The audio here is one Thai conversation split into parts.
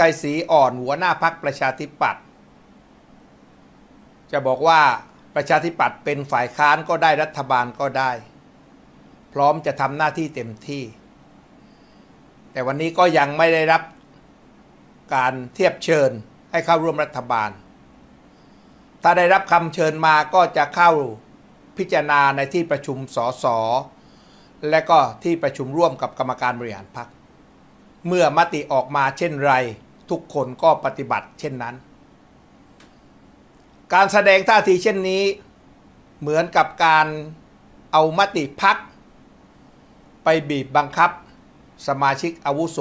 ชัยศรีอ่อนหัวหน้าพรรคประชาธิปัตย์จะบอกว่าประชาธิปัตย์เป็นฝ่ายค้านก็ได้รัฐบาลก็ได้พร้อมจะทำหน้าที่เต็มที่แต่วันนี้ก็ยังไม่ได้รับการเทียบเชิญให้เข้าร่วมรัฐบาลถ้าได้รับคำเชิญมาก็จะเข้าพิจารณาในที่ประชุมสส.และก็ที่ประชุมร่วมกับกรรมการบริหารพรรคเมื่อมติออกมาเช่นไรทุกคนก็ปฏิบัติเช่นนั้นการแสดงท่าทีเช่นนี้เหมือนกับการเอามติพรรคไปบีบบังคับสมาชิกอาวุโส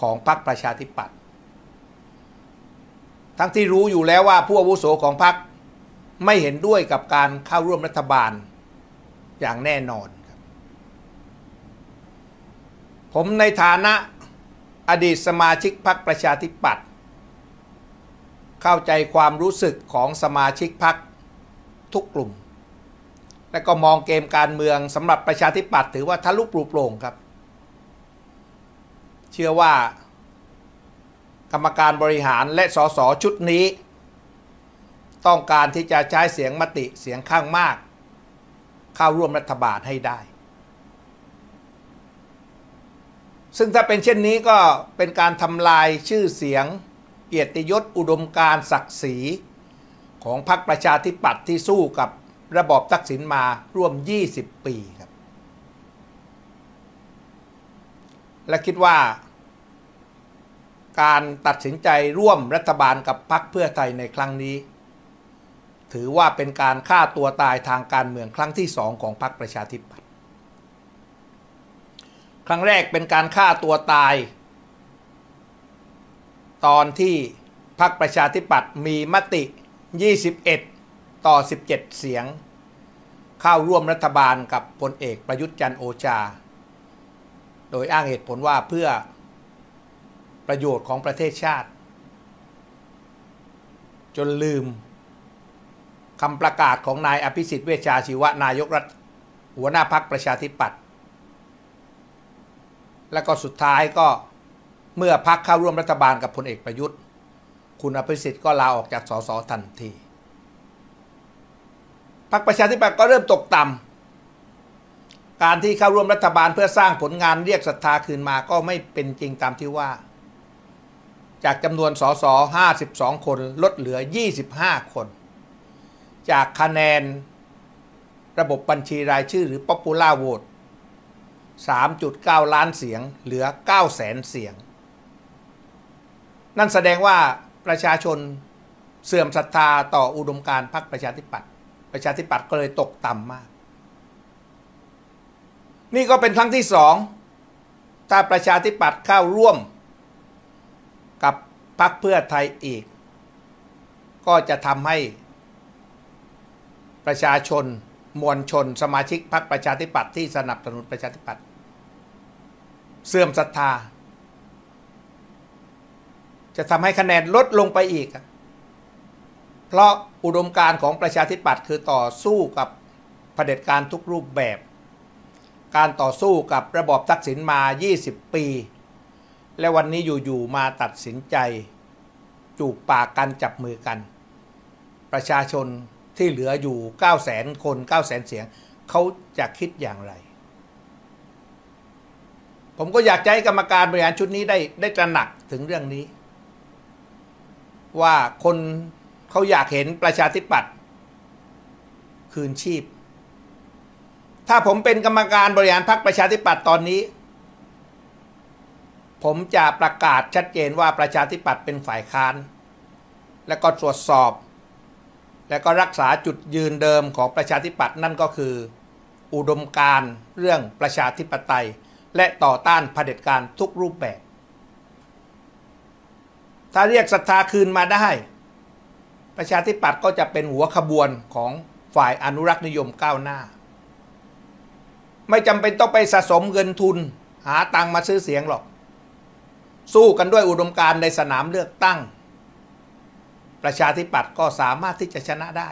ของพรรคประชาธิปัตย์ทั้งที่รู้อยู่แล้วว่าผู้อาวุโสของพรรคไม่เห็นด้วยกับการเข้าร่วมรัฐบาลอย่างแน่นอนครับผมในฐานะอดีตสมาชิกพรรคประชาธิปัตย์เข้าใจความรู้สึกของสมาชิกพรรคทุกกลุ่มและก็มองเกมการเมืองสำหรับประชาธิปัตย์ถือว่าทะลุปลุกโปร่งครับเชื่อว่ากรรมการบริหารและสสชุดนี้ต้องการที่จะใช้เสียงมติเสียงข้างมากเข้าร่วมรัฐบาลให้ได้ซึ่งถ้าเป็นเช่นนี้ก็เป็นการทำลายชื่อเสียงเกียรติยศอุดมการณ์ศักดิ์ศรีของพรรคประชาธิปัตย์ที่สู้กับระบอบทักษิณมาร่วม20ปีครับและคิดว่าการตัดสินใจร่วมรัฐบาลกับพรรคเพื่อไทยในครั้งนี้ถือว่าเป็นการฆ่าตัวตายทางการเมืองครั้งที่2ของพรรคประชาธิปัตย์ครั้งแรกเป็นการฆ่าตัวตายตอนที่พรรคประชาธิปัตย์มีมติ21-17เสียงเข้าร่วมรัฐบาลกับพลเอกประยุทธ์จันทร์โอชาโดยอ้างเหตุผลว่าเพื่อประโยชน์ของประเทศชาติจนลืมคำประกาศของนายอภิสิทธิ์เวชชาชีวะนายกรัฐหัวหน้าพรรคประชาธิปัตย์และก็สุดท้ายก็เมื่อพรรคเข้าร่วมรัฐบาลกับพลเอกประยุทธ์คุณอภิสิทธิ์ก็ลาออกจากสสทันทีพรรคประชาธิปัตย์ก็เริ่มตกต่ำการที่เข้าร่วมรัฐบาลเพื่อสร้างผลงานเรียกศรัทธาคืนมาก็ไม่เป็นจริงตามที่ว่าจากจำนวนสส52คนลดเหลือ25คนจากคะแนนระบบบัญชีรายชื่อหรือ Popular Vote 3.9 ล้านเสียงเหลือ 900,000 เสียงนั่นแสดงว่าประชาชนเสื่อมศรัทธาต่ออุดมการณ์พรรคประชาธิปัตย์ก็เลยตกต่ำมากนี่ก็เป็นครั้งที่2ถ้าประชาธิปัตย์เข้าร่วมกับพรรคเพื่อไทยอีกก็จะทำให้ประชาชนมวลชนสมาชิกพรรคประชาธิปัตย์ที่สนับสนุนประชาธิปัตย์เสื่อมศรัทธาจะทำให้คะแนนลดลงไปอีกเพราะอุดมการณ์ของประชาธิปัตย์คือต่อสู้กับเผด็จการทุกรูปแบบการต่อสู้กับระบอบทักษิณมา20ปีและวันนี้อยู่ๆมาตัดสินใจจูบปากกันจับมือกันประชาชนที่เหลืออยู่ 900,000 คน 900,000 เสียงเขาจะคิดอย่างไรผมก็อยากให้กรรมการบริหารชุดนี้ได้ตระหนักถึงเรื่องนี้ว่าคนเขาอยากเห็นประชาธิปัตย์คืนชีพถ้าผมเป็นกรรมการบริหารพรรคประชาธิปัตย์ตอนนี้ผมจะประกาศชัดเจนว่าประชาธิปัตย์เป็นฝ่ายค้านและก็ตรวจสอบและก็รักษาจุดยืนเดิมของประชาธิปัตย์นั่นก็คืออุดมการณ์เรื่องประชาธิปไตยและต่อต้านเผด็จการทุกรูปแบบถ้าเรียกศรัทธาคืนมาได้ประชาธิปัตย์ก็จะเป็นหัวขบวนของฝ่ายอนุรักษนิยมก้าวหน้าไม่จำเป็นต้องไปสะสมเงินทุนหาตังมาซื้อเสียงหรอกสู้กันด้วยอุดมการณ์ในสนามเลือกตั้งประชาธิปัตย์ก็สามารถที่จะชนะได้